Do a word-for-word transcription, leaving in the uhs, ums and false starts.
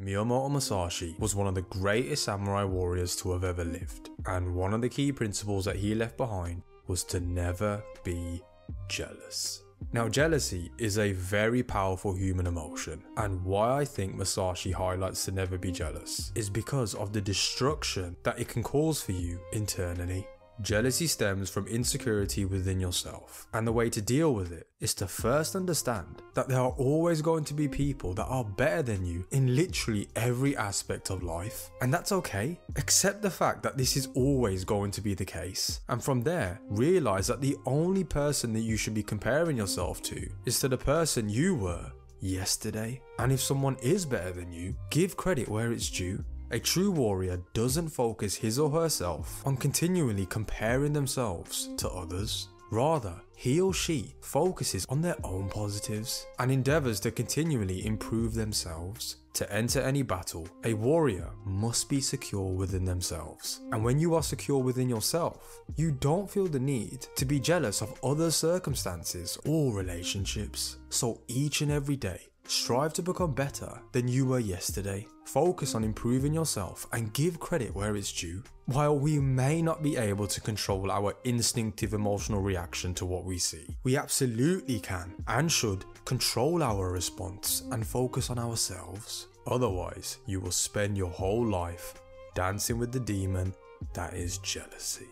Miyamoto Musashi was one of the greatest samurai warriors to have ever lived, and one of the key principles that he left behind was to never be jealous. Now, jealousy is a very powerful human emotion, and why I think Musashi highlights to never be jealous is because of the destruction that it can cause for you internally. Jealousy stems from insecurity within yourself, and the way to deal with it is to first understand that there are always going to be people that are better than you in literally every aspect of life, and that's okay. Accept the fact that this is always going to be the case, and from there, realize that the only person that you should be comparing yourself to is to the person you were yesterday. And if someone is better than you, give credit where it's due. A true warrior doesn't focus his or herself on continually comparing themselves to others. Rather, he or she focuses on their own positives and endeavors to continually improve themselves. To enter any battle, a warrior must be secure within themselves. And when you are secure within yourself, you don't feel the need to be jealous of other circumstances or relationships. So each and every day, strive to become better than you were yesterday. Focus on improving yourself and give credit where it's due. While we may not be able to control our instinctive emotional reaction to what we see, we absolutely can and should control our response and focus on ourselves. Otherwise, you will spend your whole life dancing with the demon that is jealousy.